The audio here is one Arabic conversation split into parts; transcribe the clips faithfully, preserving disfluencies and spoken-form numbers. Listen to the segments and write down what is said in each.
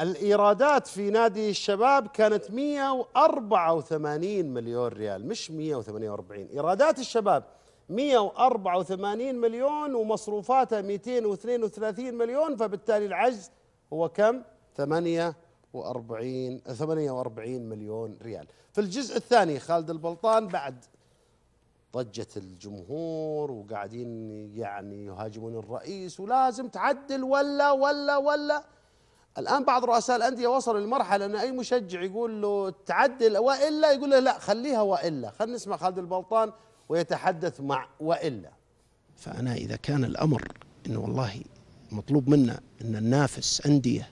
الإيرادات في نادي الشباب كانت مئة وأربعة وثمانين مليون ريال، مش مئة وثمانية وأربعين. إيرادات الشباب مئة وأربعة وثمانين مليون ومصروفاته مئتين واثنين وثلاثين مليون، فبالتالي العجز هو كم؟ ثمانية وأربعين مليون ريال. في الجزء الثاني خالد البلطان بعد ضجة الجمهور وقاعدين يعني يهاجمون الرئيس ولازم تعدل ولا ولا ولا الآن بعض رؤساء الأندية وصلوا لمرحلة أن أي مشجع يقول له تعدل وإلا يقول له لا خليها وإلا. خلينا نسمع خالد البلطان ويتحدث مع وإلا. فأنا إذا كان الأمر أنه والله مطلوب منا أن ننافس أندية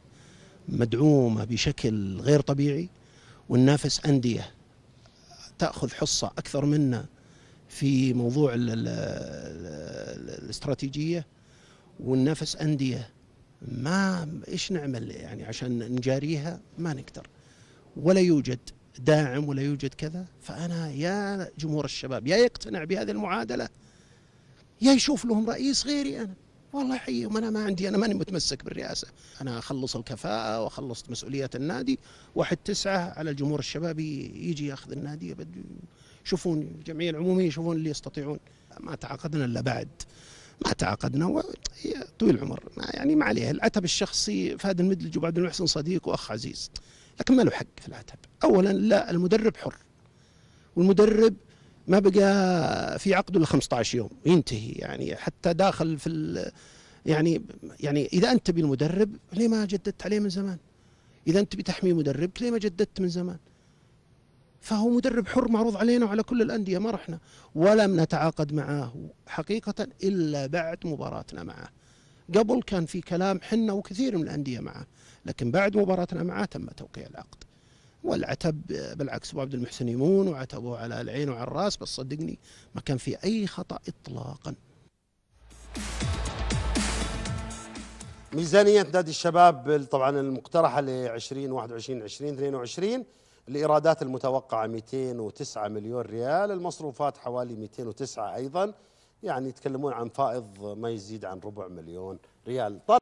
مدعومة بشكل غير طبيعي وننافس أندية تأخذ حصة أكثر منا في موضوع الاستراتيجية وننافس أندية ما إيش نعمل يعني عشان نجاريها، ما نقدر ولا يوجد داعم ولا يوجد كذا. فأنا يا جمهور الشباب يا يقتنع بهذه المعادلة يا يشوف لهم رئيس غيري. أنا والله حيهم، أنا ما عندي، أنا ماني متمسك بالرئاسة، أنا أخلص الكفاءة وأخلص مسؤولية النادي. واحد تسعة على الجمهور الشبابي يجي يأخذ النادي، يشوفون الجمعية العمومية يشوفون اللي يستطيعون. ما تعاقدنا إلا بعد ما تعاقدنا وهي طويل العمر، يعني ما عليه. العتب الشخصي فهد المدلج وابو عبد المحسن صديق وأخ عزيز، لكن ما له حق في العتب. أولا لا، المدرب حر، والمدرب ما بقى في عقده إلا خمسة عشر يوم ينتهي، يعني حتى داخل في يعني يعني إذا أنت تبي المدرب ليه ما جددت عليه من زمان؟ إذا أنت بتحمي مدرب ليه ما جددت من زمان؟ فهو مدرب حر معروض علينا وعلى كل الأندية، ما رحنا ولم نتعاقد معاه حقيقة إلا بعد مباراتنا معاه. قبل كان في كلام حنا وكثير من الأندية معاه، لكن بعد مباراتنا معاه تم توقيع العقد. والعتب بالعكس ابو عبد المحسن يمون وعتبوه على العين وعلى الراس، بس صدقني ما كان في أي خطأ إطلاقا. ميزانية نادي الشباب طبعا المقترحة ل عشرين واحد وعشرين عشرين اثنين وعشرين الإيرادات المتوقعة مئتين وتسعة مليون ريال، المصروفات حوالي مئتين وتسعة أيضا، يعني يتكلمون عن فائض ما يزيد عن ربع مليون ريال.